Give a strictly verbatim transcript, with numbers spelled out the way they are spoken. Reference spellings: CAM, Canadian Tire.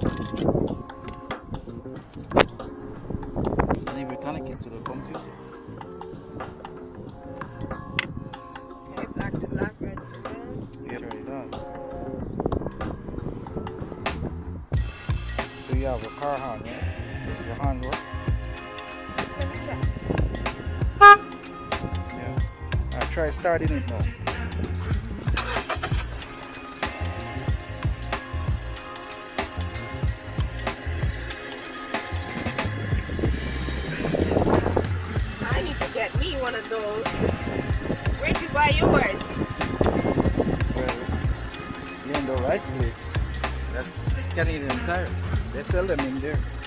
And then we connect it to the computer. Okay, black to black, red to red. Yeah, turn it on. So you have a car hand, yeah? Your hand works? Let me check. Yeah. I'll try starting it now. Get me one of those. Where'd you buy yours? Well, you're in the right place. That's Canadian Tire. They sell them in there.